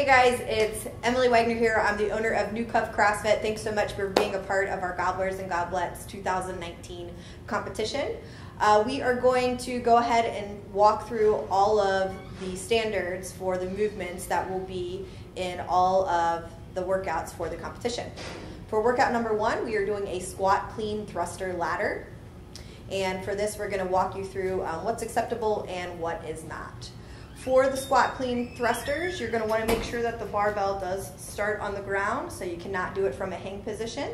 Hey guys, it's Emily Wagner here. I'm the owner of NewCov CrossFit. Thanks so much for being a part of our Gobblers and Gobblettes 2019 competition. We are going to go ahead and walk through all of the standards for the movements that will be in all of the workouts for the competition. For workout number one, we are doing a squat, clean, thruster, ladder. And for this, we're going to walk you through what's acceptable and what is not. For the squat clean thrusters, you're going to want to make sure that the barbell does start on the ground, so you cannot do it from a hang position.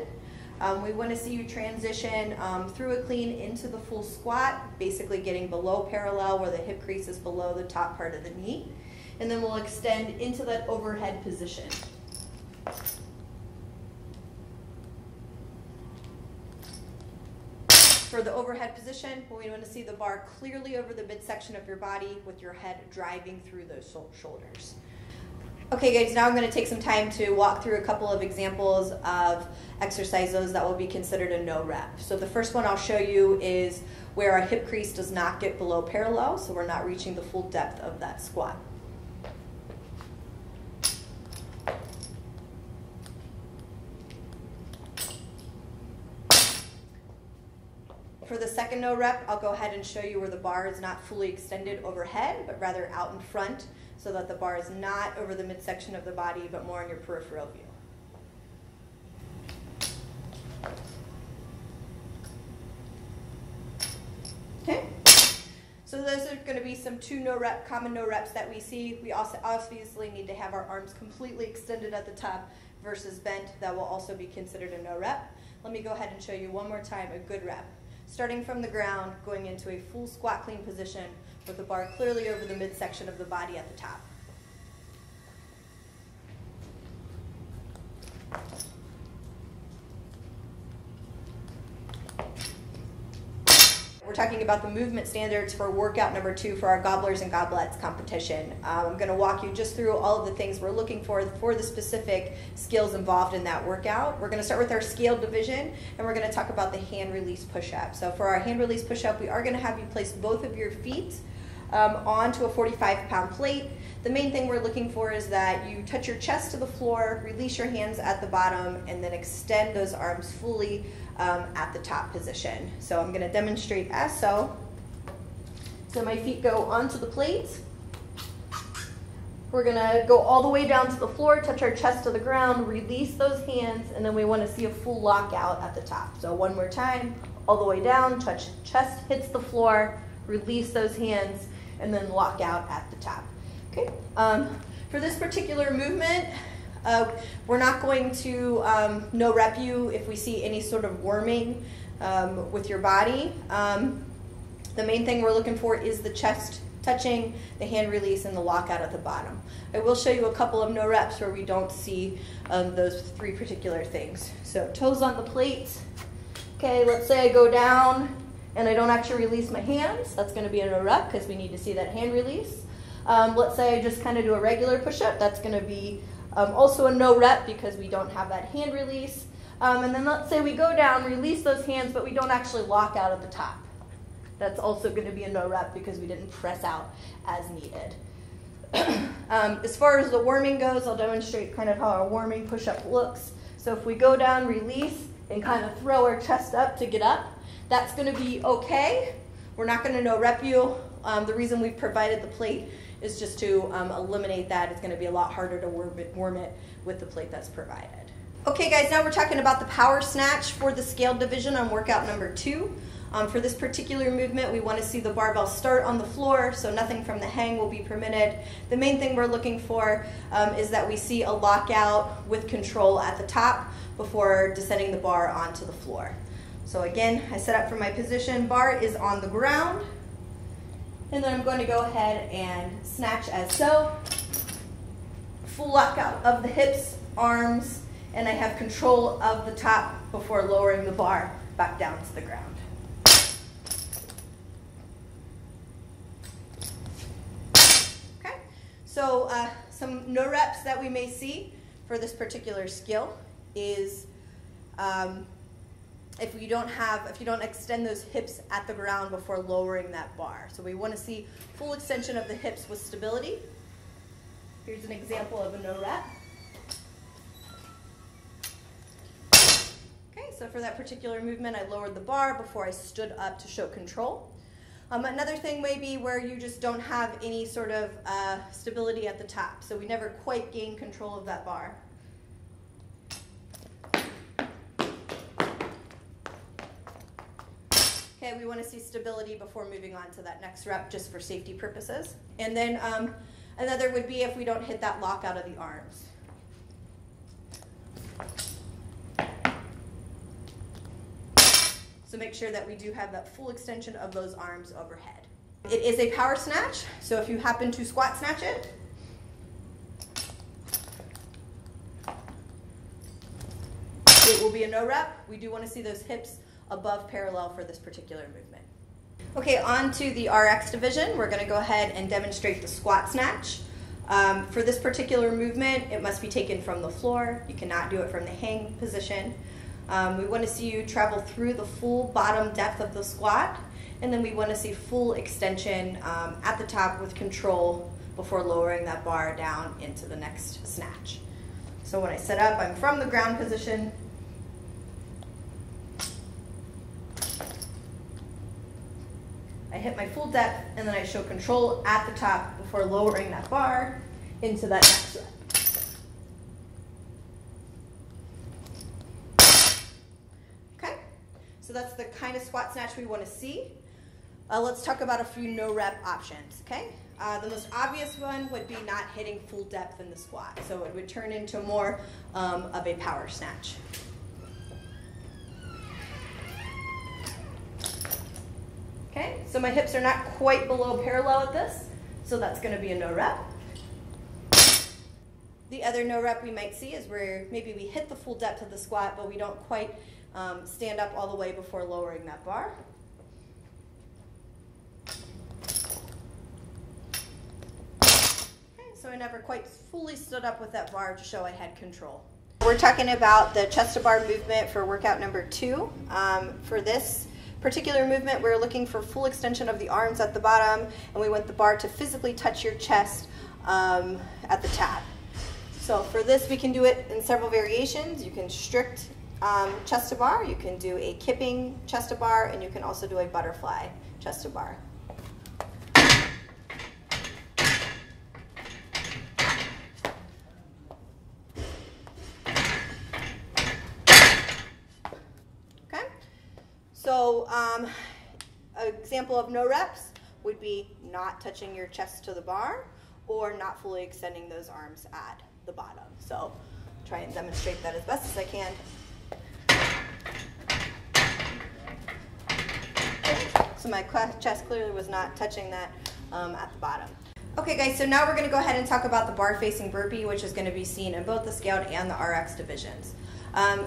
We want to see you transition through a clean into the full squat, basically getting below parallel where the hip crease is below the top part of the knee. And then we'll extend into that overhead position. For the overhead position, we want to see the bar clearly over the midsection of your body with your head driving through those shoulders. Okay guys, now I'm going to take some time to walk through a couple of examples of exercises that will be considered a no rep. So the first one I'll show you is where our hip crease does not get below parallel, so we're not reaching the full depth of that squat. For the second no rep, I'll go ahead and show you where the bar is not fully extended overhead, but rather out in front, so that the bar is not over the midsection of the body, but more in your peripheral view. Okay, so those are going to be some two no rep, common no reps that we see. We also obviously need to have our arms completely extended at the top versus bent. That will also be considered a no rep. Let me go ahead and show you one more time a good rep. Starting from the ground, going into a full squat clean position with the bar clearly over the midsection of the body at the top. We're talking about the movement standards for workout number two for our Gobblers and Gobblettes competition. I'm going to walk you just through all of the things we're looking for the specific skills involved in that workout. We're going to start with our scaled division, and we're going to talk about the hand release push-up. So for our hand release push-up, we are going to have you place both of your feet onto a 45-pound plate. The main thing we're looking for is that you touch your chest to the floor, release your hands at the bottom, and then extend those arms fully at the top position. So I'm going to demonstrate as so. So my feet go onto the plate. We're going to go all the way down to the floor, touch our chest to the ground, release those hands, and then we want to see a full lockout at the top. So one more time, all the way down, touch chest, hits the floor, release those hands, and then lock out at the top. Okay. For this particular movement, we're not going to no rep you if we see any sort of warming with your body. The main thing we're looking for is the chest touching, the hand release, and the lockout at the bottom. I will show you a couple of no reps where we don't see those three particular things. So toes on the plate. Okay, let's say I go down and I don't actually release my hands. That's going to be a no rep because we need to see that hand release. Let's say I just kind of do a regular push-up. That's going to be also a no rep because we don't have that hand release. And then let's say we go down, release those hands, but we don't actually lock out at the top. That's also going to be a no rep because we didn't press out as needed. As far as the warming goes, I'll demonstrate kind of how our warming push-up looks. So if we go down, release, and kind of throw our chest up to get up, that's going to be okay. We're not going to no rep you. The reason we've provided the plate is just to eliminate that. It's going to be a lot harder to warm it with the plate that's provided. Okay guys, now we're talking about the power snatch for the scaled division on workout number two. For this particular movement, we want to see the barbell start on the floor, so nothing from the hang will be permitted. The main thing we're looking for is that we see a lockout with control at the top before descending the bar onto the floor. So again, I set up for my position, bar is on the ground. And then I'm going to go ahead and snatch as so. Full lockout of the hips, arms, and I have control of the top before lowering the bar back down to the ground. Okay, so some no reps that we may see for this particular skill is if you don't extend those hips at the ground before lowering that bar. So we want to see full extension of the hips with stability. Here's an example of a no rep. Okay, so for that particular movement, I lowered the bar before I stood up to show control. Another thing may be where you just don't have any sort of stability at the top, so we never quite gain control of that bar. Okay, we want to see stability before moving on to that next rep, just for safety purposes. And then another would be if we don't hit that lock out of the arms. So make sure that we do have that full extension of those arms overhead. It is a power snatch, so if you happen to squat snatch it, it will be a no rep. We do want to see those hips above parallel for this particular movement. Okay, on to the RX division. We're going to go ahead and demonstrate the squat snatch. For this particular movement, it must be taken from the floor. You cannot do it from the hang position. We want to see you travel through the full bottom depth of the squat, and then we want to see full extension at the top with control before lowering that bar down into the next snatch. So when I set up, I'm from the ground position. I hit my full depth, and then I show control at the top before lowering that bar into that next rep. So that's the kind of squat snatch we want to see. Let's talk about a few no rep options, okay? The most obvious one would be not hitting full depth in the squat. So it would turn into more of a power snatch. Okay, so my hips are not quite below parallel at this, so that's gonna be a no rep. The other no rep we might see is where maybe we hit the full depth of the squat, but we don't quite stand up all the way before lowering that bar. Okay, so I never quite fully stood up with that bar to show I had control. We're talking about the chest-to-bar movement for workout number 2. For this particular movement, we're looking for full extension of the arms at the bottom, and we want the bar to physically touch your chest at the top. So for this, we can do it in several variations. You can strict chest to bar, you can do a kipping chest to bar, and you can also do a butterfly chest to bar. Okay, so an example of no reps would be not touching your chest to the bar or not fully extending those arms at the bottom. So try and demonstrate that as best as I can. So my chest clearly was not touching that at the bottom. Okay guys, so now we're gonna go ahead and talk about the bar facing burpee, which is gonna be seen in both the scaled and the RX divisions.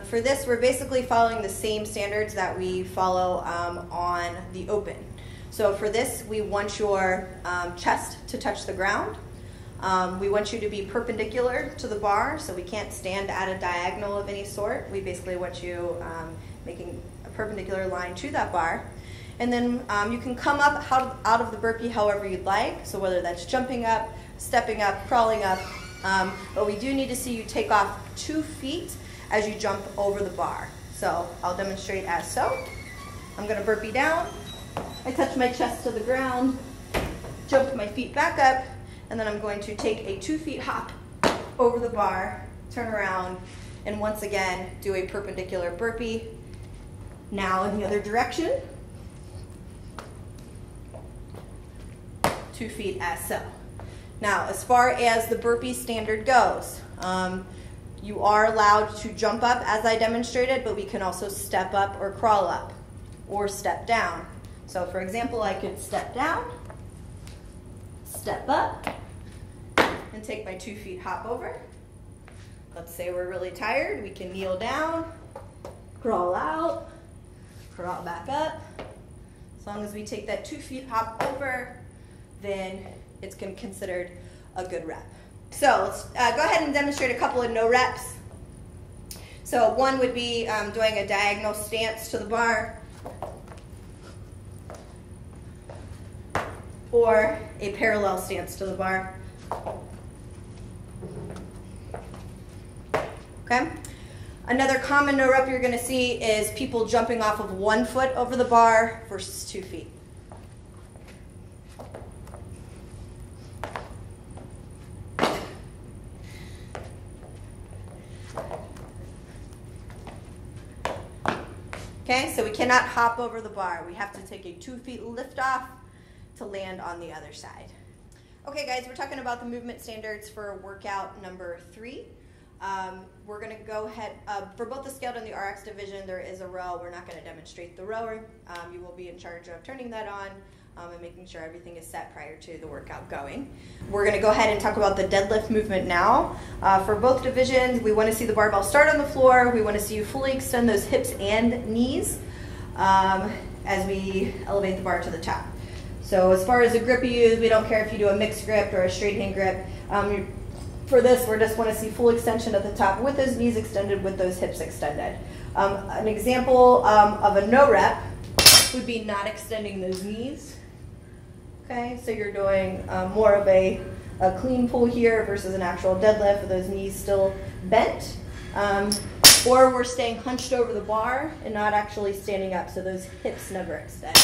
For this, we're basically following the same standards that we follow on the open. So for this, we want your chest to touch the ground. We want you to be perpendicular to the bar, so we can't stand at a diagonal of any sort. We basically want you making a perpendicular line to that bar. And then you can come up out of the burpee however you'd like, so whether that's jumping up, stepping up, crawling up, but we do need to see you take off 2 feet as you jump over the bar. So I'll demonstrate as so. I'm gonna burpee down, I touch my chest to the ground, jump my feet back up, and then I'm going to take a 2 feet hop over the bar, turn around, and once again, do a perpendicular burpee. Now in the other direction, 2 feet as so. Now, as far as the burpee standard goes, you are allowed to jump up as I demonstrated, but we can also step up or crawl up or step down. So for example, I could step down, step up, and take my 2 feet hop over. Let's say we're really tired, we can kneel down, crawl out, crawl back up. As long as we take that 2 feet hop over, then it's considered a good rep. So let's go ahead and demonstrate a couple of no reps. So one would be doing a diagonal stance to the bar, or a parallel stance to the bar. okay? Another common no rep you're gonna see is people jumping off of 1 foot over the bar versus 2 feet. Okay, so we cannot hop over the bar. We have to take a 2 feet lift off to land on the other side. Okay guys, we're talking about the movement standards for workout number 3. We're gonna go ahead, for both the scaled and the RX division, there is a row. We're not gonna demonstrate the rower. You will be in charge of turning that on and making sure everything is set prior to the workout going. We're gonna go ahead and talk about the deadlift movement now. For both divisions, we wanna see the barbell start on the floor. We wanna see you fully extend those hips and knees as we elevate the bar to the top. So as far as the grip you use, we don't care if you do a mixed grip or a straight hand grip. For this, we just want to see full extension at the top with those knees extended, with those hips extended. An example of a no rep would be not extending those knees. Okay, so you're doing more of a clean pull here versus an actual deadlift with those knees still bent. Or we're staying hunched over the bar and not actually standing up, so those hips never extend.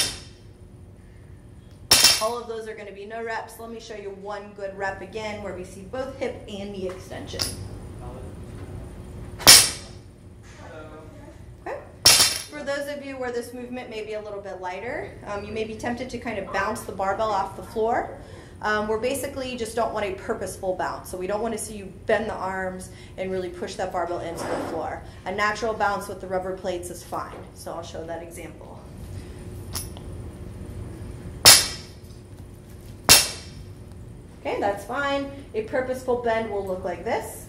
All of those are going to be no reps. Let me show you one good rep again where we see both hip and knee extension. Okay. For those of you where this movement may be a little bit lighter, you may be tempted to kind of bounce the barbell off the floor. We're basically just don't want a purposeful bounce. So we don't want to see you bend the arms and really push that barbell into the floor. A natural bounce with the rubber plates is fine. So I'll show that example. Okay, that's fine. A purposeful bend will look like this,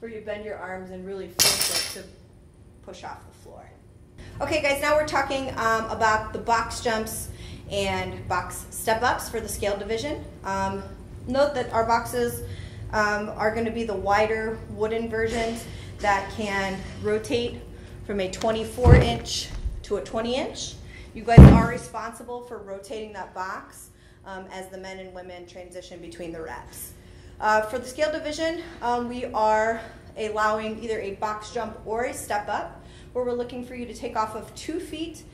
where you bend your arms and really force it to push off the floor. Okay guys, now we're talking about the box jumps and box step-ups for the scale division. Note that our boxes are going to be the wider wooden versions that can rotate from a 24-inch to a 20-inch. You guys are responsible for rotating that box as the men and women transition between the reps. For the scale division, we are allowing either a box jump or a step up, where we're looking for you to take off of 2 feet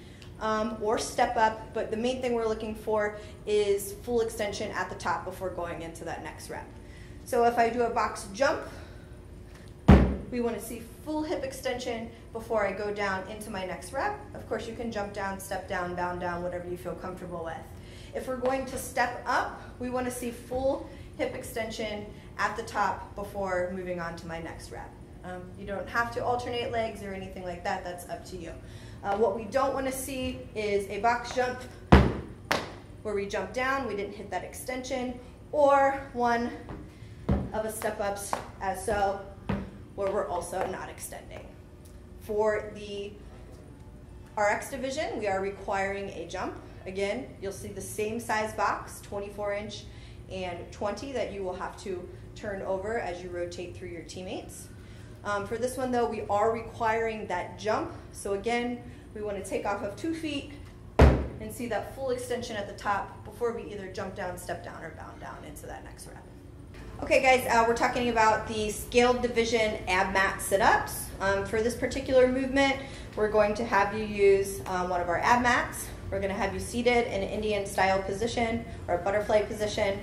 or step up, but the main thing we're looking for is full extension at the top before going into that next rep. So if I do a box jump, we want to see full hip extension before I go down into my next rep. Of course, you can jump down, step down, bound down, whatever you feel comfortable with. If we're going to step up, we want to see full hip extension at the top before moving on to my next rep. You don't have to alternate legs or anything like that. That's up to you. What we don't want to see is a box jump where we jump down, we didn't hit that extension, or one of a step ups as so, where we're also not extending. For the RX division, we are requiring a jump. Again, you'll see the same size box, 24-inch and 20, that you will have to turn over as you rotate through your teammates. For this one though, we are requiring that jump. So again, we want to take off of 2 feet and see that full extension at the top before we either jump down, step down, or bound down into that next rep. Okay guys, we're talking about the scaled division ab mat sit-ups. For this particular movement, we're going to have you use one of our ab mats. We're gonna have you seated in an Indian style position or a butterfly position.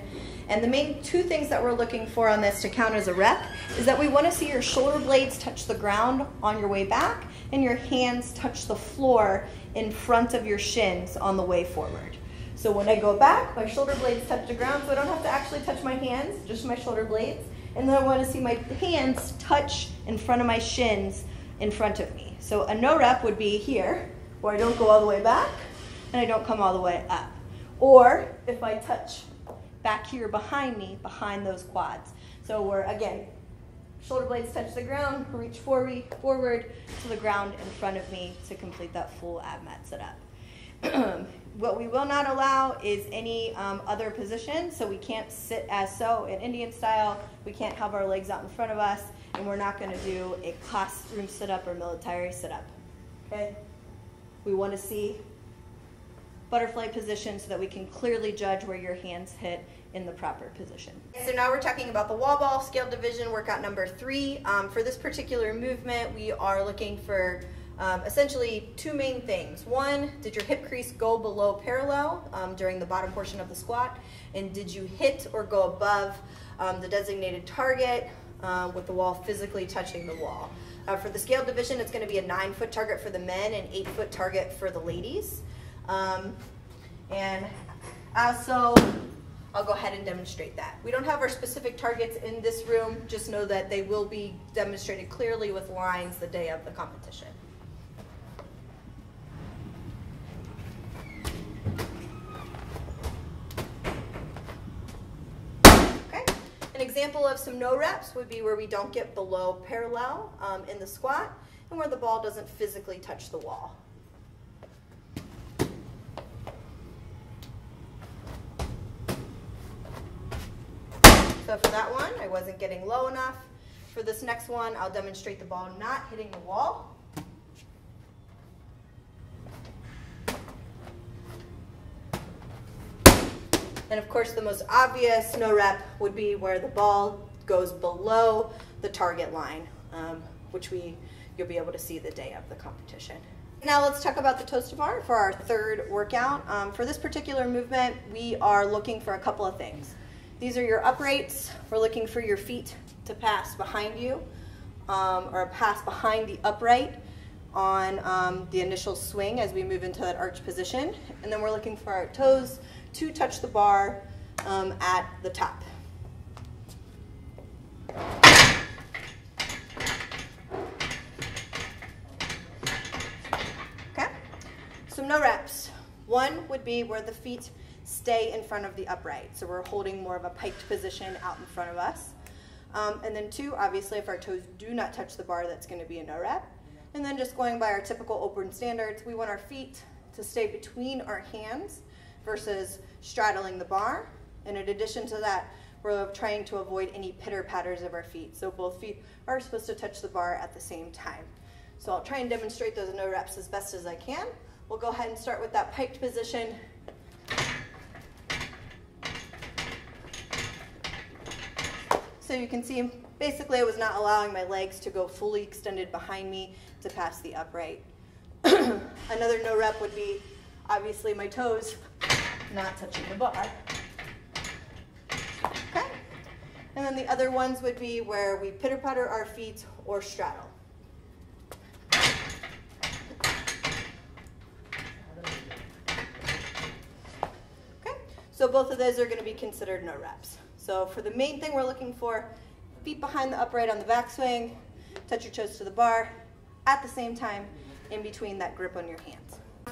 And the main two things that we're looking for on this to count as a rep is that we wanna see your shoulder blades touch the ground on your way back and your hands touch the floor in front of your shins on the way forward. So when I go back, my shoulder blades touch the ground, so I don't have to actually touch my hands, just my shoulder blades. And then I want to see my hands touch in front of my shins in front of me. So a no rep would be here, where I don't go all the way back and I don't come all the way up. Or if I touch back here behind me, behind those quads. So we're, again, shoulder blades touch the ground, reach forward to the ground in front of me to complete that full ab mat sit up. What we will not allow is any other position, so we can't sit as so in Indian style, we can't have our legs out in front of us, and we're not going to do a classroom sit-up or military sit-up. Okay? We want to see butterfly position so that we can clearly judge where your hands hit in the proper position. So now we're talking about the wall ball scale division workout number 3. For this particular movement, we are looking for essentially two main things. One, did your hip crease go below parallel during the bottom portion of the squat? And did you hit or go above the designated target with the wall physically touching the wall? For the scale division, it's going to be a 9-foot target for the men and 8-foot target for the ladies. I'll go ahead and demonstrate that. We don't have our specific targets in this room, just know that they will be demonstrated clearly with lines the day of the competition. Okay, an example of some no reps would be where we don't get below parallel in the squat and where the ball doesn't physically touch the wall. So for that one, I wasn't getting low enough. For this next one, I'll demonstrate the ball not hitting the wall. And of course, the most obvious no rep would be where the ball goes below the target line, which you'll be able to see the day of the competition. Now let's talk about the toes to bar for our third workout. For this particular movement, we are looking for a couple of things. These are your uprights. We're looking for your feet to pass behind you or pass behind the upright on the initial swing as we move into that arch position. And then we're looking for our toes to touch the bar at the top. Okay, some no reps. One would be where the feet stay in front of the upright. So we're holding more of a piked position out in front of us. And then two, obviously if our toes do not touch the bar, that's gonna be a no rep. And then just going by our typical open standards, we want our feet to stay between our hands versus straddling the bar. And in addition to that, we're trying to avoid any pitter-patters of our feet. So both feet are supposed to touch the bar at the same time. So I'll try and demonstrate those no reps as best as I can. We'll go ahead and start with that piked position. So you can see, basically I was not allowing my legs to go fully extended behind me to pass the upright. Another no rep would be, obviously, my toes not touching the bar. Okay. And then the other ones would be where we pitter-patter our feet or straddle. Okay. So both of those are going to be considered no reps. So for the main thing we're looking for, feet behind the upright on the backswing, touch your toes to the bar at the same time in between that grip on your hands.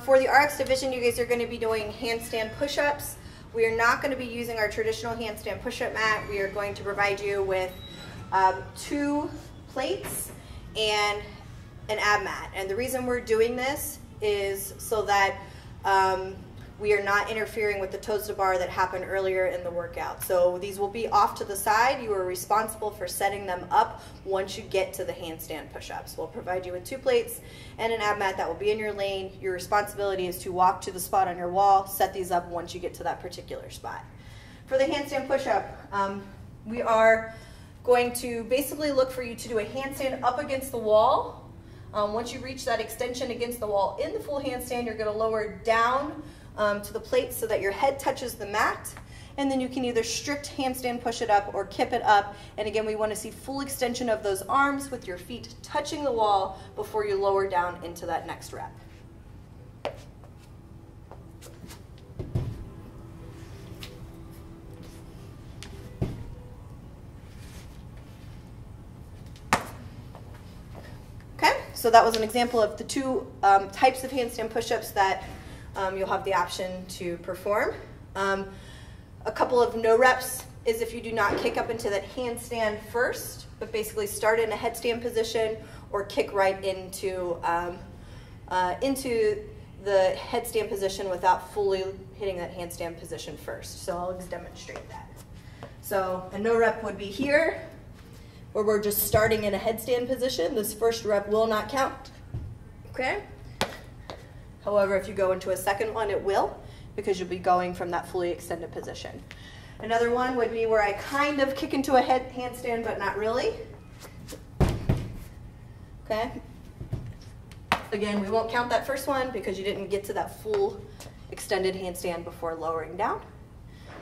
For the RX division, you guys are going to be doing handstand push-ups. We are not going to be using our traditional handstand push-up mat. We are going to provide you with 2 plates and an ab mat. And the reason we're doing this is so that we are not interfering with the toes to bar that happened earlier in the workout. So these will be off to the side. You are responsible for setting them up once you get to the handstand push-ups. We'll provide you with 2 plates and an ab mat that will be in your lane. Your responsibility is to walk to the spot on your wall, set these up once you get to that particular spot. For the handstand push-up, we are going to basically look for you to do a handstand up against the wall. Once you reach that extension against the wall in the full handstand, you're going to lower down to the plate so that your head touches the mat, and then you can either strict handstand push it up or kip it up. And again, we want to see full extension of those arms with your feet touching the wall before you lower down into that next rep. Okay, so that was an example of the 2 types of handstand push-ups that you'll have the option to perform. A couple of no reps is if you do not kick up into that handstand first, but basically start in a headstand position or kick right into the headstand position without fully hitting that handstand position first. So I'll demonstrate that. So a no rep would be here, where we're just starting in a headstand position. This first rep will not count, okay? However, if you go into a second one, it will, because you'll be going from that fully extended position. Another one would be where I kind of kick into a handstand, but not really. Okay. Again, we won't count that first one because you didn't get to that full extended handstand before lowering down.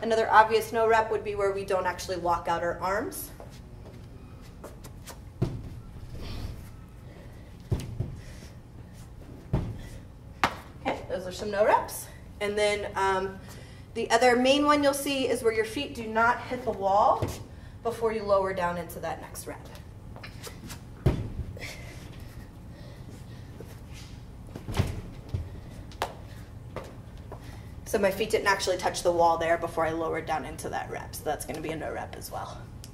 Another obvious no rep would be where we don't actually lock out our arms. Okay, those are some no reps. And then the other main one you'll see is where your feet do not hit the wall before you lower down into that next rep. So my feet didn't actually touch the wall there before I lowered down into that rep, so that's going to be a no rep as well.